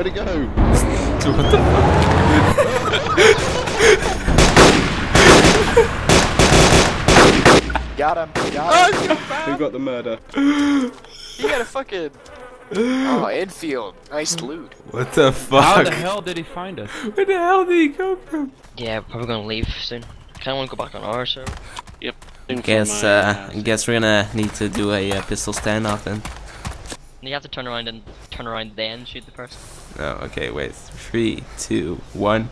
Where'd it go? What the fuck? Got him. Who got the murder? You got a fucking... Oh, Enfield. Nice loot. What the fuck? How the hell did he find us? Where the hell did he go from? Yeah, probably gonna leave soon. Kinda wanna go back on our server. Yep. I guess we're gonna need to do a pistol standoff then. You have to turn around then shoot the person. Oh, okay, wait. 3, 2, 1.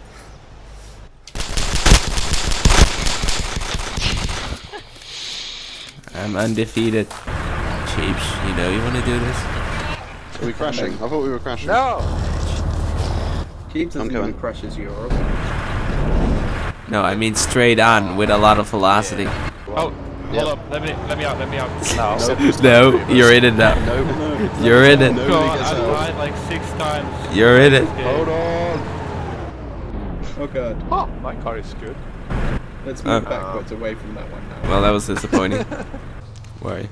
I'm undefeated. Cheeps, you know you wanna do this? Are we crashing? I thought we were crashing. No! Cheeps doesn't even crashes Europe. No, I mean straight on with a lot of velocity. Yeah. Oh, hold up, let me out. No, no, you're in it now. No. You're in it. I died like 6 times. You're in it. Hold on. Oh god. Oh, my car is good. Let's move backwards away from that one now. Well, that was disappointing. Why?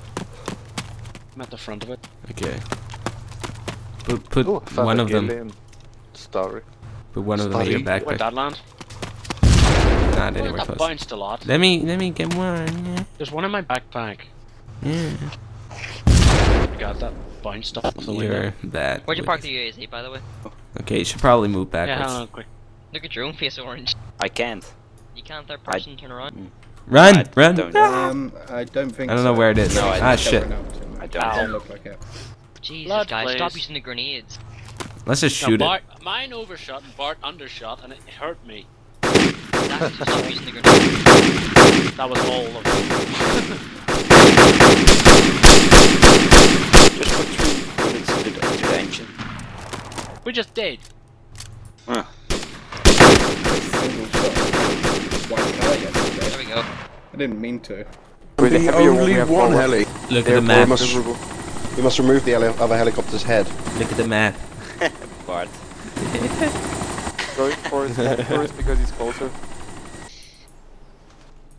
I'm at the front of it. Okay. Put one of them in your backpack. Where'd that land? Not anywhere close. That bounced a lot. Let me get one. Yeah. There's one in my backpack. Yeah. I got that bounced off the window. Where'd you park the UAZ, by the way? Okay, you should probably move backwards. Yeah, hold on, quick. Look at your own face, orange. I can't. You can't. That person turn around. Run! I don't think. I don't know where it is. No, ah shit! I don't look like it. Jesus, blood, guys, please. Stop using the grenades. Let's just shoot it. Mine overshot and Bart undershot and it hurt me. That's just stop using the grenades. That was all of it. Just put 3 bullets into the engine. We just did. Ah. Single shot. There we go. I didn't mean to. We're the only one heli. Look at the map. We must remove the other helicopter's head. Look at the map. Bart. Going for his head first because he's closer.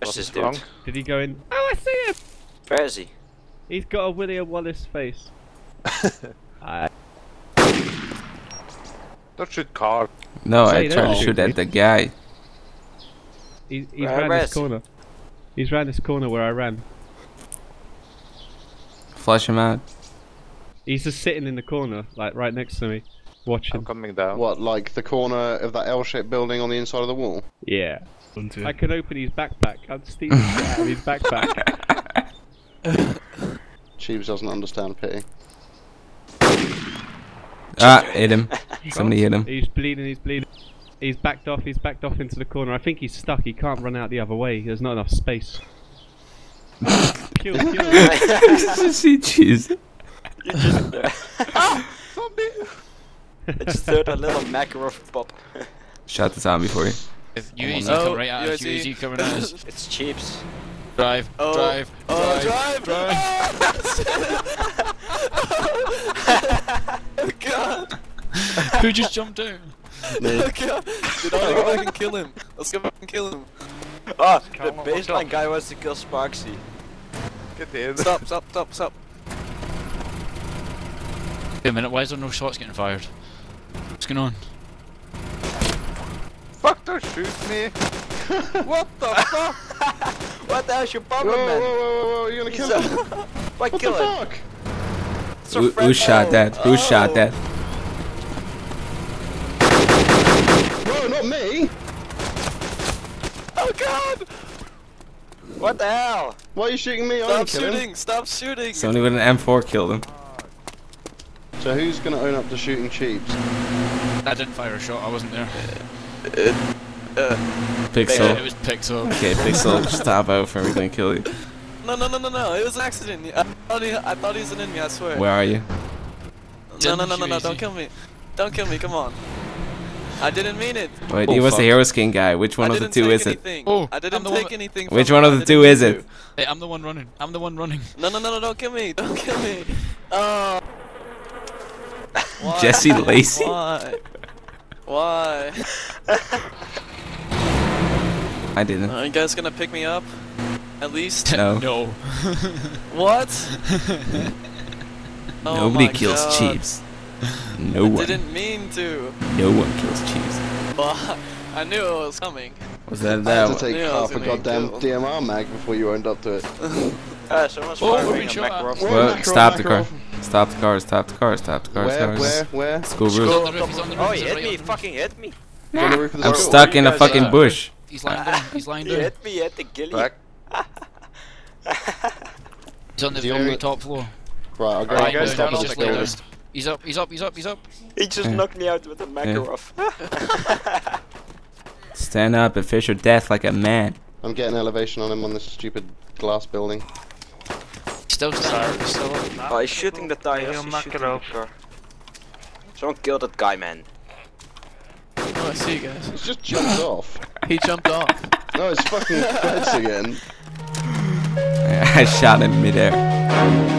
What's wrong? Did he go in? Oh, I see him! Where is he? He's got a William Wallace face. Don't shoot Carl. No, I tried to shoot at the guy. He's round this corner. He's round this corner where I ran. Flush him out. He's just sitting in the corner, like right next to me, watching. I'm coming down. What, like the corner of that L-shaped building on the inside of the wall? Yeah. I can open his backpack. I'm stealing out of his backpack. Cheeps doesn't understand pity. Ah, hit him. Somebody hit him. He's bleeding, he's bleeding. He's backed off into the corner. I think he's stuck, he can't run out the other way. There's not enough space. Kill. Ah! Zombie! I just heard a little Makarov pop. Shout the zombie for you. UAZ coming right at us, UAZ coming at us. It's Cheeps. Drive! Oh god! Who just jumped down? Me. Oh god! Dude, I wanna go back and kill him. Let's go back and kill him. Ah, the baseline guy wants to kill Sparxy. Get in. Stop. Wait a minute, why is there no shots getting fired? What's going on? Fuck, don't shoot me! What the fuck? What the hell's your bomber, man? Whoa, you're gonna kill him? Why kill him? Who shot that? Who shot that? Whoa, not me! Oh god! What the hell? Why are you shooting me? Stop shooting! Somebody with an M4 killed him. So who's gonna own up to shooting Cheeps? I didn't fire a shot, I wasn't there. Pixel. Yeah, it was Pixel. Okay, Pixel, stab out for everything, kill you. No, it was an accident. I thought he was an enemy, I swear. Where are you? No, don't kill me. Don't kill me, come on. I didn't mean it. Wait, he was the Hero Skin guy. Which one of the two is it? Oh, I didn't take anything. Which one of the two is it? Hey, I'm the one running. No, don't kill me. Oh. Why? Jesse Lacey? Why? I didn't. Are you guys gonna pick me up? At least? No. What? Nobody kills Cheeps. Didn't mean to. No one kills Cheeps. But I knew it was coming. Was that that? I had to take half a goddamn DMR mag before you owned up to it. Stop the car. Stop the car, stop the car, stop the car. Where? School roof. Oh, he hit me, fucking hit me. I'm stuck in a fucking bush. He's lined up, he's lined up. He hit me at the gilly. He's on the very top floor. Right, I'll go. Right, guys, stop and take over. He's up, he's up, he's up, he's up. He just knocked me out with a Makarov. Stand up and face your death like a man. I'm getting elevation on him on this stupid glass building. Still standing. Oh, he's shooting the tires. Don't kill that guy, man. Oh, I see you guys. He just jumped off. He jumped off. No, it's fucking fence again. I shot him midair.